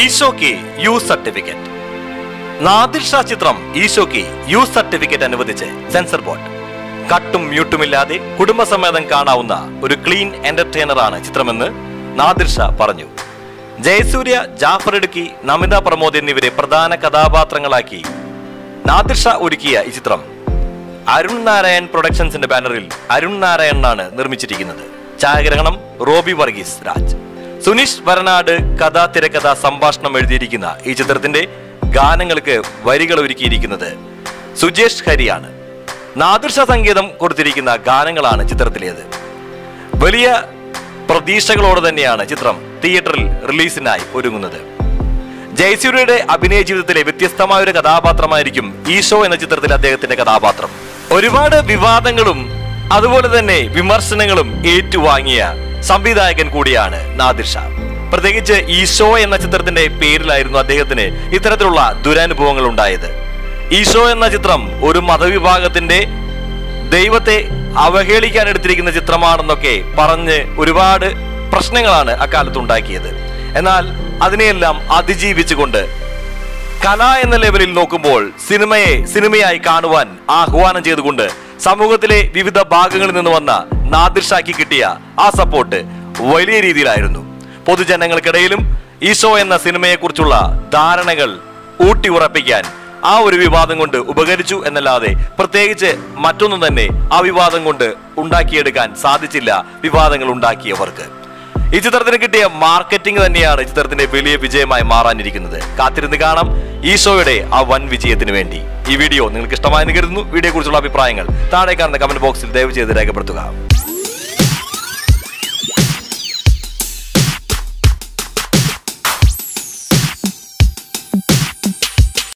ഈശോ की youth certificate Nadirsha ചിത്രം ഈശോയ്ക്ക് യൂത്ത് സർട്ടിഫിക്കറ്റ് അനുവദിച്ച് സെൻസർ ബോർഡ് കട്ടും മ്യൂട്ടുമില്ലാതെ കുടുംബസമേതം കാണാവുന്ന ഒരു ക്ലീൻ എന്റർടൈനറാണ് ചിത്രമെന്ന് നാദിർഷ പറഞ്ഞു. ജയസൂര്യ, ജാഫർ ഇടുക്കി, നമിത പ്രമോദ് എന്നിവരെ പ്രധാന കഥാപാത്രങ്ങളാക്കി നാദിർഷ ഒരുക്കിയ ഈ ചിത്രം അരുൺ നാരായൺ പ്രൊഡക്ഷൻസിന്റെ ബാനറിൽ അരുൺ നാരായണനാണ് നിർമ്മിച്ചിരിക്കുന്നത്. ഛായാഗ്രഹണം റോബി വർഗീസ് രാജ്. സുനീഷ് വരനാട് കഥാ തിരക്കഥ സംഭാഷണം എഴുതിയിരിക്കുന്ന ഈ ചിത്രത്തിന്റെ ഗാനങ്ങൾക്ക് വരികൾ ഒരുക്കിയിരിക്കുന്നത് സുജേഷ് ഹരിയാണ്. നാദിർഷ സംഗീതം കൊടുത്തിരിക്കുന്ന ഗാനങ്ങളാണ് ചിത്രത്തിലേത്. വലിയ പ്രതീക്ഷകളോടെ തന്നെയാണ് ചിത്രം തിയേറ്ററിൽ റിലീസിനായി ഒരുങ്ങുന്നത്. ജയസൂര്യയുടെ അഭിനയ ജീവിതത്തിലെ വ്യത്യസ്തമായ ഒരു കഥാപാത്രമായിരിക്കും ഈശോ എന്ന ചിത്രത്തിലെ അദ്ദേഹത്തിന്റെ കഥാപാത്രം. ഒരുപാട് വിവാദങ്ങളും അതുപോലെ തന്നെ വിമർശനങ്ങളും ഏറ്റുവാങ്ങിയ സംവിധായകൻ കൂടിയാണ് നാദിർഷ. പ്രത്യേകിച്ച് ഈശോ എന്ന ചിത്രത്തിന്റെ പേരിലായിരുന്നു അദ്ദേഹത്തിന് ഇത്തരത്തിലുള്ള ദുരനുഭവങ്ങൾ ഉണ്ടായത്. ഈശോ എന്ന ചിത്രം ഒരു മതവിഭാഗത്തിന്റെ ദൈവത്തെ അവഹേളിക്കാൻ എടുത്തിരിക്കുന്ന ചിത്രമാണെന്നൊക്കെ പറഞ്ഞ് ഒരുപാട് പ്രശ്നങ്ങളാണ് അക്കാലത്തുണ്ടാക്കിയത്. എന്നാൽ അതിനെയെല്ലാം അതിജീവിച്ചുകൊണ്ട് കല എന്ന ലെവലിൽ നോക്കുമ്പോൾ സിനിമയെ സിനിമയായി കാണുവാൻ ആഹ്വാനം ചെയ്തുകൊണ്ട് സമൂഹത്തിലെ വിവിധ ഭാഗങ്ങളിൽ നിന്ന് വന്ന നാദിർഷയ്ക്ക് കിട്ടിയ ആ സപ്പോർട്ട് വലിയ രീതിയിലായിരുന്നു. പൊതുജനങ്ങൾക്കിടയിലും ഈശോ എന്ന സിനിമയെക്കുറിച്ചുള്ള ധാരണകൾ ഊട്ടി ഉറപ്പിക്കാൻ ആ ഒരു വിവാദം കൊണ്ട് ഉപകരിച്ചു എന്നല്ലാതെ പ്രത്യേകിച്ച് മറ്റൊന്നും തന്നെ ആ വിവാദം കൊണ്ട് ഉണ്ടാക്കിയെടുക്കാൻ സാധിച്ചില്ല വിവാദങ്ങൾ ഉണ്ടാക്കിയവർക്ക്. ഈ ചിത്രത്തിന് കിട്ടിയ മാർക്കറ്റിംഗ് തന്നെയാണ് ചിത്രത്തിന്റെ വലിയ വിജയമായി മാറാനിരിക്കുന്നത്. കാത്തിരുന്ന് കാണാം ഈശോയുടെ ആ വൻ വിജയത്തിന് വേണ്ടി. ഈ വീഡിയോ നിങ്ങൾക്ക് ഇഷ്ടമായെന്ന് കരുതുന്നു. വീഡിയോയെക്കുറിച്ചുള്ള അഭിപ്രായങ്ങൾ താഴെ കാണുന്ന കമന്റ് ബോക്സിൽ ദയവ് ചെയ്ത് രേഖപ്പെടുത്തുക.